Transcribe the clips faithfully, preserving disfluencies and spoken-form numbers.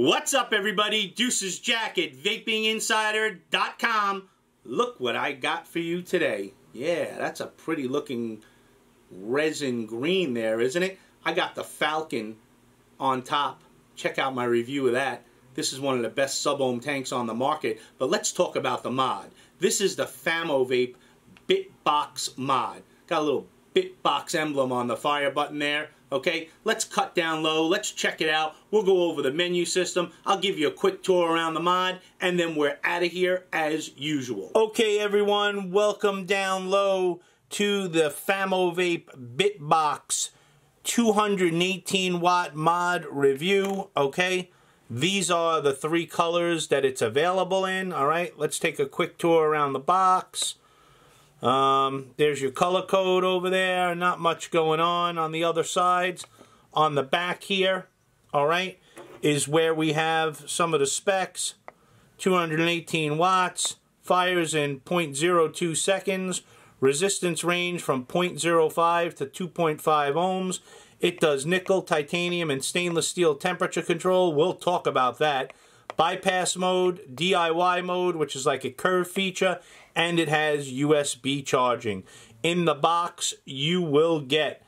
What's up, everybody? DeucesJack at Vaping Insider dot com. Look what I got for you today. Yeah, that's a pretty looking resin green there, isn't it? I got the Falcon on top. Check out my review of that. This is one of the best sub-ohm tanks on the market, but let's talk about the mod. This is the Famovape Bit Box mod. Got a little Bit Box emblem on the fire button there. Okay, let's cut down low, let's check it out. We'll go over the menu system, I'll give you a quick tour around the mod, and then we're out of here as usual. Okay everyone, welcome down low to the Famovape Bit Box two hundred eighteen watt mod review, okay? These are the three colors that it's available in, alright? Let's take a quick tour around the box. Um, there's your color code over there. Not much going on on the other sides. On the back here, all right, is where we have some of the specs. two hundred eighteen watts, fires in zero point zero two seconds, resistance range from zero point zero five to two point five ohms. It does nickel, titanium, and stainless steel temperature control. We'll talk about that. Bypass mode, D I Y mode, which is like a curve feature, and it has U S B charging. In the box, you will get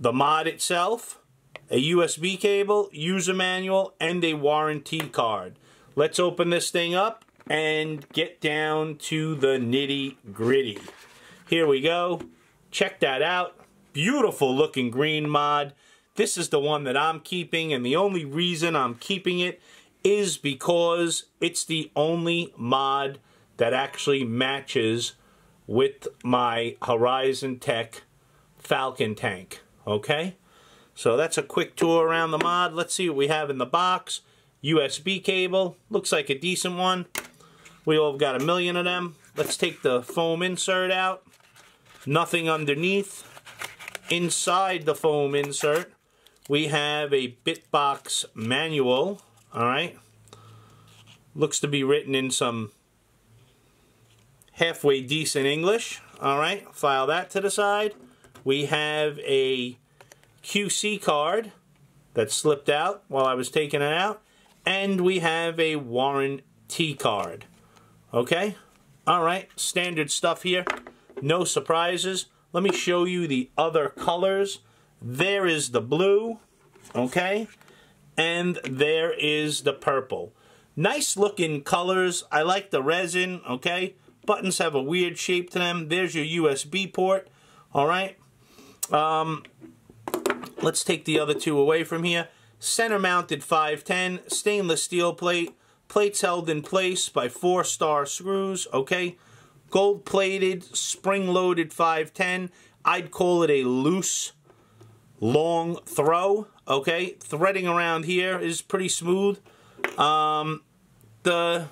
the mod itself, a U S B cable, user manual, and a warranty card. Let's open this thing up and get down to the nitty-gritty. Here we go. Check that out. Beautiful looking green mod. This is the one that I'm keeping, and the only reason I'm keeping it is because it's the only mod that actually matches with my Horizon Tech Falcon tank, okay? So that's a quick tour around the mod. Let's see what we have in the box. U S B cable, looks like a decent one. We all got a million of them. Let's take the foam insert out. Nothing underneath. Inside the foam insert, we have a Bit Box manual. All right, looks to be written in some halfway decent English. All right, file that to the side. We have a Q C card that slipped out while I was taking it out, and we have a warranty card. Okay, all right, standard stuff here, no surprises. Let me show you the other colors. There is the blue, okay? And there is the purple. Nice looking colors. I like the resin, okay? Buttons have a weird shape to them. There's your U S B port, all right? Um, let's take the other two away from here. Center mounted five ten, stainless steel plate. Plates held in place by four star screws, okay? Gold plated, spring loaded five ten. I'd call it a loose, long throw. Okay, threading around here is pretty smooth. Um, the,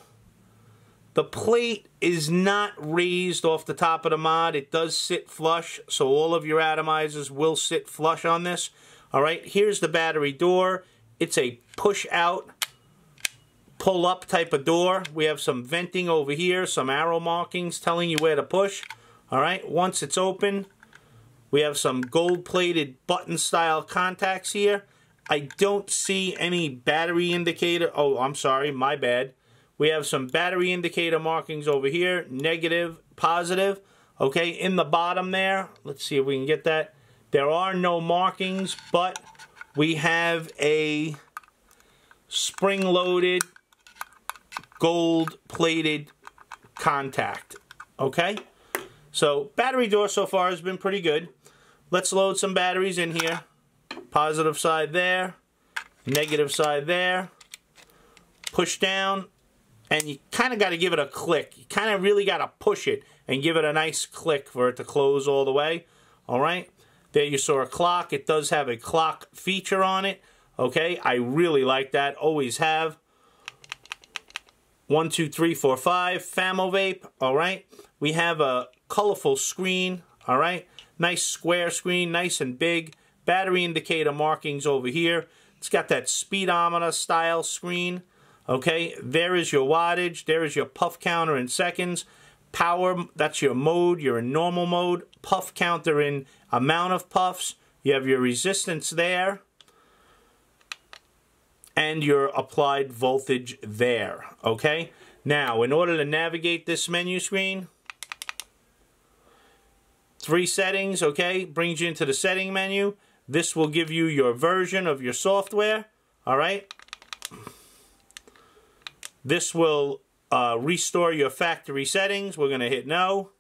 the plate is not raised off the top of the mod. It does sit flush, so all of your atomizers will sit flush on this. All right, here's the battery door. It's a push-out, pull-up type of door. We have some venting over here, some arrow markings telling you where to push. All right, once it's open, we have some gold-plated button-style contacts here. I don't see any battery indicator. Oh, I'm sorry, my bad. We have some battery indicator markings over here, negative, positive. Okay, in the bottom there, let's see if we can get that. There are no markings, but we have a spring-loaded, gold-plated contact, okay? So, battery door so far has been pretty good. Let's load some batteries in here. Positive side there, negative side there. Push down, and you kind of got to give it a click. You kind of really got to push it and give it a nice click for it to close all the way. All right, there you saw a clock. It does have a clock feature on it. Okay, I really like that. Always have. One, two, three, four, five. Famovape. All right, we have a colorful screen, all right? Nice square screen, nice and big. Battery indicator markings over here. It's got that speedometer style screen, okay? There is your wattage, there is your puff counter in seconds. Power, that's your mode, you're in normal mode. Puff counter in amount of puffs. You have your resistance there. and your applied voltage there, okay? Now, in order to navigate this menu screen, three settings, okay, brings you into the setting menu. This will give you your version of your software, all right? This will uh, restore your factory settings. We're gonna hit no.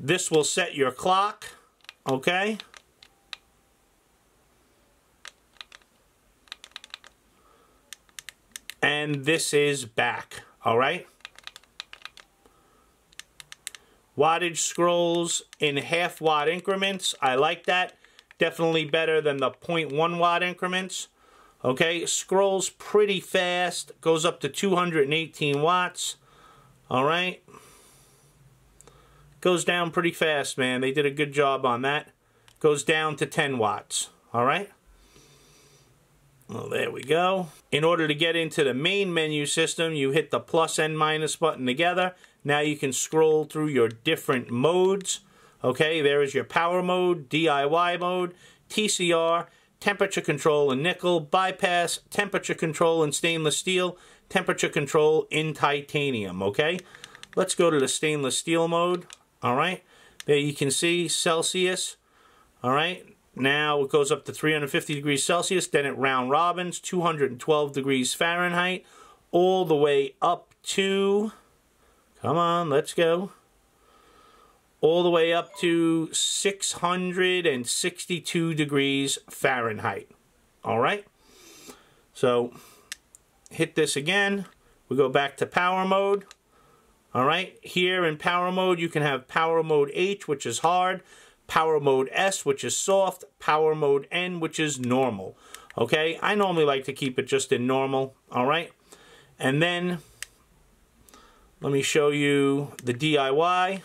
This will set your clock, okay? And this is back, all right? Wattage scrolls in half watt increments. I like that. Definitely better than the zero point one watt increments. Okay, scrolls pretty fast. Goes up to two hundred eighteen watts. All right. Goes down pretty fast, man. They did a good job on that. Goes down to ten watts. All right. Well, there we go. In order to get into the main menu system, you hit the plus and minus button together. Now you can scroll through your different modes. Okay, there is your power mode, D I Y mode, T C R, temperature control in nickel, bypass, temperature control in stainless steel, temperature control in titanium, okay? Let's go to the stainless steel mode, all right? There you can see Celsius, all right? Now it goes up to three hundred fifty degrees Celsius, then it round robins, two hundred twelve degrees Fahrenheit, all the way up to, come on, let's go, all the way up to six hundred sixty-two degrees Fahrenheit. All right, so hit this again. We go back to power mode. All right, here in power mode, you can have power mode H, which is hard, power mode S, which is soft, power mode N, which is normal. Okay, I normally like to keep it just in normal, all right? And then, let me show you the D I Y.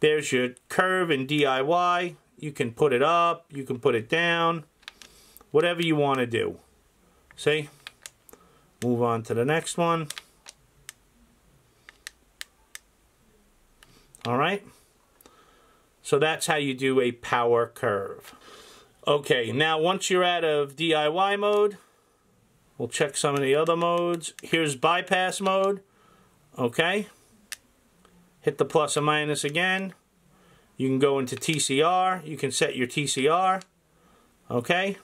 There's your curve in D I Y. You can put it up, you can put it down, whatever you want to do. See? Move on to the next one. All right? So that's how you do a power curve. Okay, now once you're out of D I Y mode, we'll check some of the other modes. Here's bypass mode, okay? Hit the plus and minus again. You can go into T C R, you can set your T C R, okay?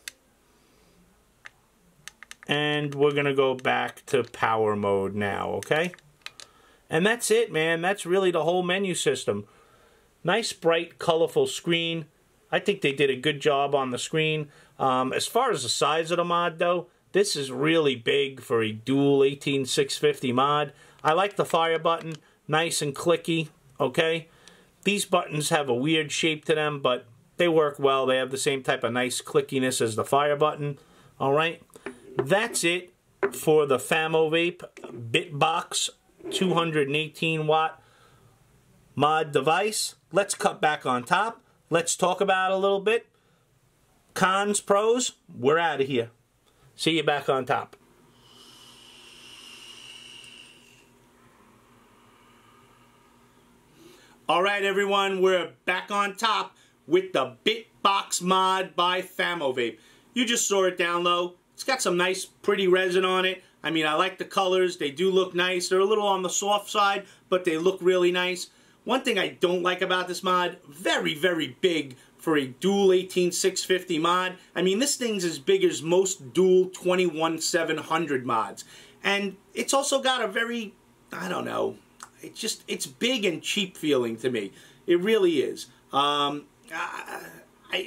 And we're gonna go back to power mode now, okay? And that's it, man, that's really the whole menu system. Nice, bright, colorful screen. I think they did a good job on the screen. Um, as far as the size of the mod, though, this is really big for a dual eighteen six fifty mod. I like the fire button. Nice and clicky, okay? These buttons have a weird shape to them, but they work well. They have the same type of nice clickiness as the fire button, all right? That's it for the Famovape Bit Box two hundred eighteen watt mod device. Let's cut back on top. Let's talk about it a little bit. Cons, pros, we're out of here. See you back on top. All right, everyone, we're back on top with the Bit Box mod by Famovape. You just saw it down low. It's got some nice, pretty resin on it. I mean, I like the colors. They do look nice. They're a little on the soft side, but they look really nice. One thing I don't like about this mod, very, very big for a dual eighteen six fifty mod. I mean, this thing's as big as most dual twenty-one seven hundred mods. And it's also got a very, I don't know, it's just, it's big and cheap feeling to me. It really is. Um, I,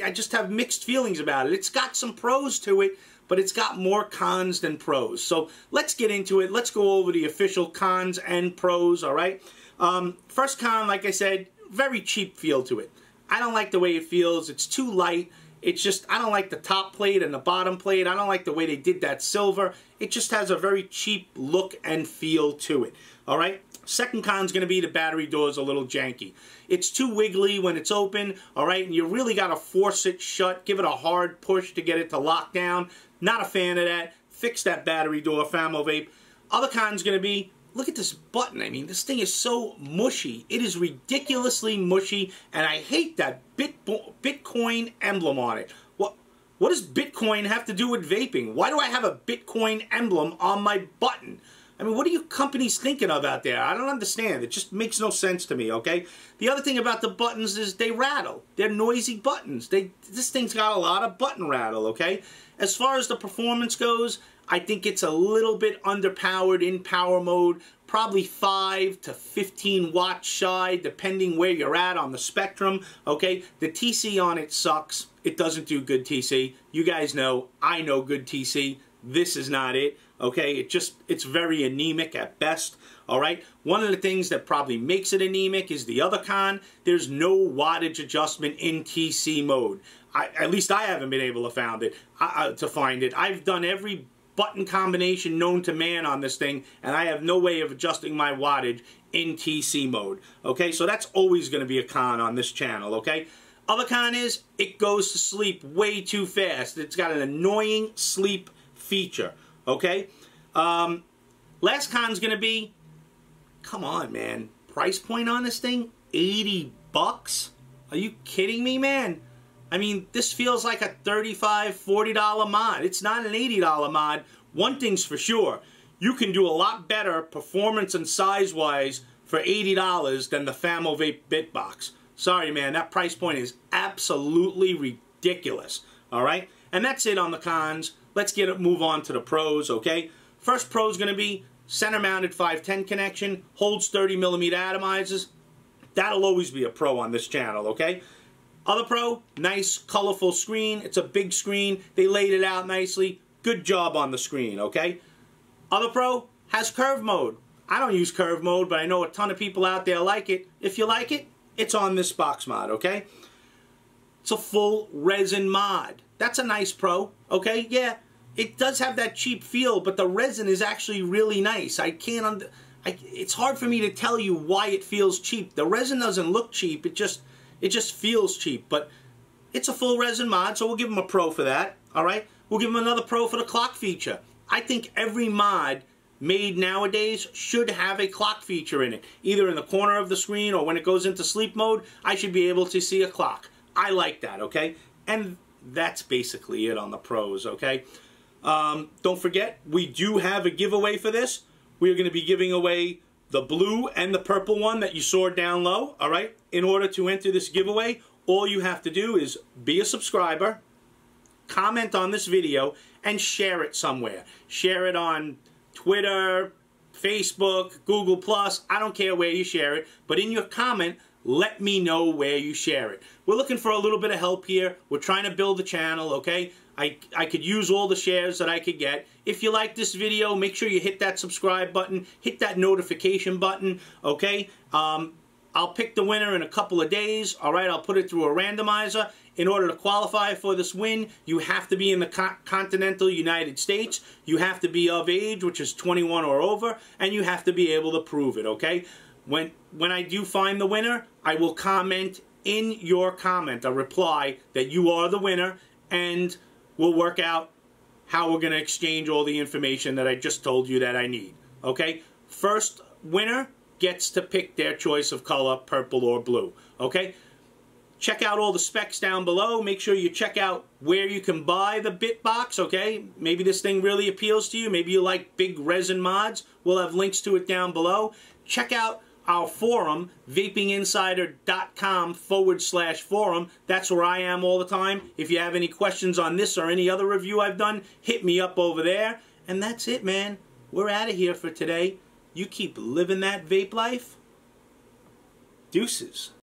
I just have mixed feelings about it. It's got some pros to it, but it's got more cons than pros. So let's get into it. Let's go over the official cons and pros, all right? Um, first con, like I said, very cheap feel to it. I don't like the way it feels. It's too light. It's just, I don't like the top plate and the bottom plate. I don't like the way they did that silver. It just has a very cheap look and feel to it, all right? Second con is going to be the battery door is a little janky. It's too wiggly when it's open, all right, and you really got to force it shut, give it a hard push to get it to lock down. Not a fan of that. Fix that battery door, Famovape. Other con is going to be, look at this button. I mean, this thing is so mushy. It is ridiculously mushy, and I hate that Bitcoin emblem on it. What, What does Bitcoin have to do with vaping? Why do I have a Bitcoin emblem on my button? I mean, what are you companies thinking of out there? I don't understand. It just makes no sense to me, okay? The other thing about the buttons is they rattle. They're noisy buttons. They, this thing's got a lot of button rattle, okay? As far as the performance goes, I think it's a little bit underpowered in power mode. Probably five to fifteen watts shy, depending where you're at on the spectrum, okay? The T C on it sucks. It doesn't do good T C. You guys know. I know good T C. This is not it. Okay, it just, it's very anemic at best, all right? One of the things that probably makes it anemic is the other con. There's no wattage adjustment in T C mode. I, at least I haven't been able to found it, uh, to find it. I've done every button combination known to man on this thing, and I have no way of adjusting my wattage in T C mode, okay? So that's always going to be a con on this channel, okay? Other con is it goes to sleep way too fast. It's got an annoying sleep feature. Okay, um, last con's gonna be, come on, man. Price point on this thing, eighty bucks? Are you kidding me, man? I mean, this feels like a thirty-five, forty dollar mod. It's not an eighty dollar mod. One thing's for sure, you can do a lot better performance and size-wise for eighty dollars than the Famovape Bit Box. Sorry, man, that price point is absolutely ridiculous, all right? And that's it on the cons. Let's get it, move on to the pros, okay? First pro is going to be center-mounted five ten connection, holds thirty millimeter atomizers. That'll always be a pro on this channel, okay? Other pro, nice, colorful screen. It's a big screen. They laid it out nicely. Good job on the screen, okay? Other pro has curve mode. I don't use curve mode, but I know a ton of people out there like it. If you like it, it's on this box mod, okay? It's a full resin mod. That's a nice pro, okay? Yeah. It does have that cheap feel, but the resin is actually really nice. I can't, under, I, it's hard for me to tell you why it feels cheap. The resin doesn't look cheap, it just, it just feels cheap, but it's a full resin mod, so we'll give them a pro for that, all right? We'll give them another pro for the clock feature. I think every mod made nowadays should have a clock feature in it. Either in the corner of the screen or when it goes into sleep mode, I should be able to see a clock. I like that, okay? And that's basically it on the pros, okay? Um, don't forget, we do have a giveaway for this. We are going to be giving away the blue and the purple one that you saw down low, all right? In order to enter this giveaway, all you have to do is be a subscriber, comment on this video, and share it somewhere. Share it on Twitter, Facebook, Google plus. I don't care where you share it, but in your comment, let me know where you share it. We're looking for a little bit of help here. We're trying to build the channel, okay? I, I could use all the shares that I could get. If you like this video, make sure you hit that subscribe button. Hit that notification button, okay? Um, I'll pick the winner in a couple of days, all right? I'll put it through a randomizer. In order to qualify for this win, you have to be in the co- continental United States. You have to be of age, which is twenty-one or over, and you have to be able to prove it, okay? When, when I do find the winner, I will comment in your comment, a reply that you are the winner, and we'll work out how we're going to exchange all the information that I just told you that I need, okay? First winner gets to pick their choice of color, purple or blue, okay? Check out all the specs down below. Make sure you check out where you can buy the Bit Box, okay? Maybe this thing really appeals to you. Maybe you like big resin mods. We'll have links to it down below. Check out our forum, vaping insider dot com forward slash forum. That's where I am all the time. If you have any questions on this or any other review I've done, hit me up over there. And that's it, man. We're out of here for today. You keep living that vape life. Deuces.